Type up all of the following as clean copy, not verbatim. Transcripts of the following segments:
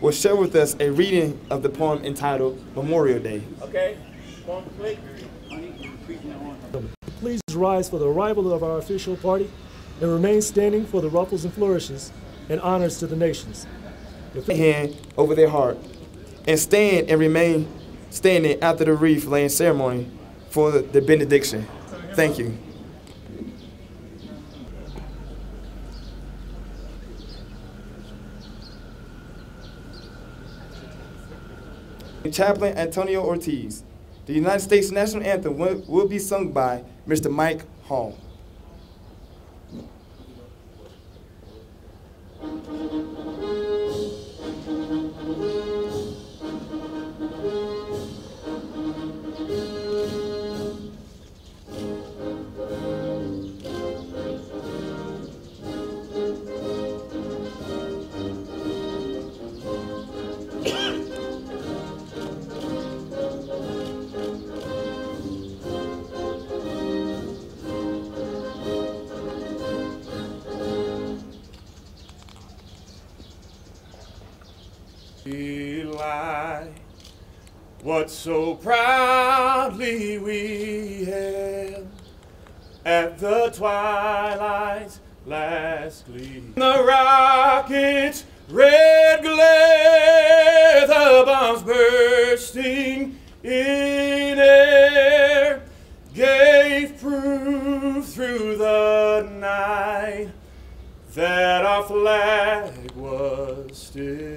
will share with us a reading of the poem entitled Memorial Day. Okay. Please rise for the arrival of our official party and remain standing for the ruffles and flourishes and honors to the nations. Hand over their heart and stand and remain standing after the wreath laying ceremony for the benediction. Thank you. Chaplain Antonio Ortiz. The United States National Anthem will be sung by Mr. Mike Hall. Eli, what so proudly we hailed at the twilight's last gleam. The rocket's red glare, the bombs bursting in air, gave proof through the night that our flag was still.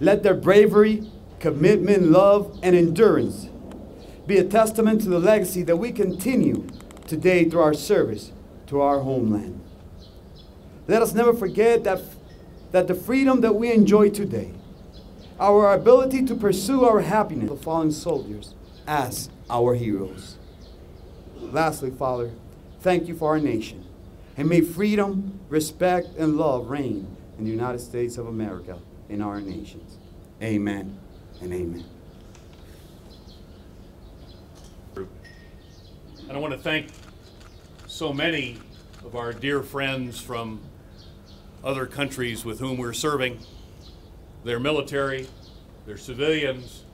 Let their bravery, commitment, love, and endurance be a testament to the legacy that we continue today through our service to our homeland. Let us never forget that the freedom that we enjoy today, our ability to pursue our happiness, the fallen soldiers as our heroes. Lastly, Father, thank you for our nation, and may freedom, respect, and love reign in the United States of America. In our nations. Amen and amen. And I want to thank so many of our dear friends from other countries with whom we're serving, their military, their civilians,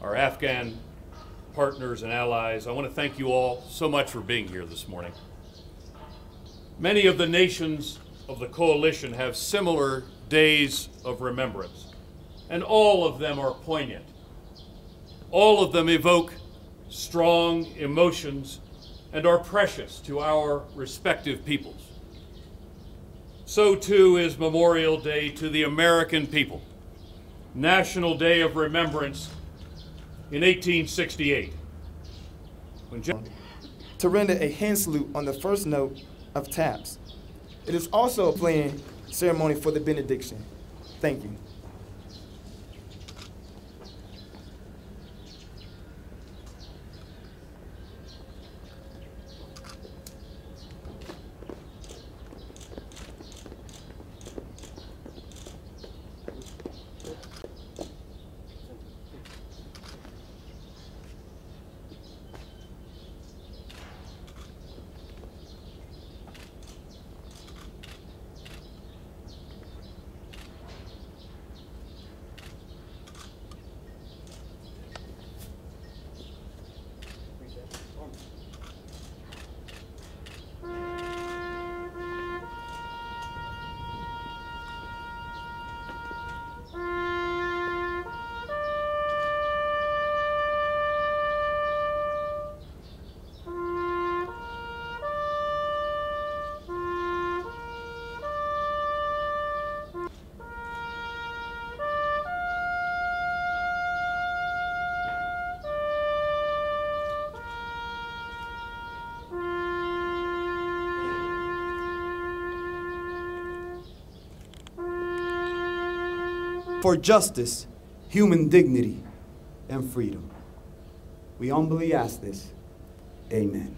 our Afghan partners and allies. I want to thank you all so much for being here this morning. Many of the nations of the coalition have similar days of remembrance, and all of them are poignant. All of them evoke strong emotions and are precious to our respective peoples. So too is Memorial Day to the American people, National Day of Remembrance in 1868. To render a hand salute on the first note of taps. It is also a playing ceremony for the benediction. Thank you. For justice, human dignity, and freedom. We humbly ask this. Amen.